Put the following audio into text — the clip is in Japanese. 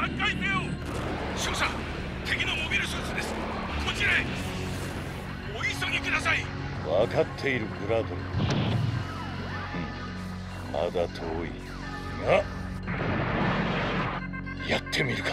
奪回せよ。勝者、敵のモビルスーツです。こちらへお急ぎください。分かっているグラドル、まだ遠いがやってみるか。